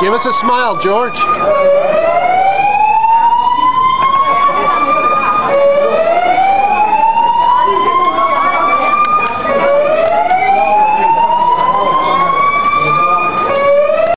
Give us a smile, George.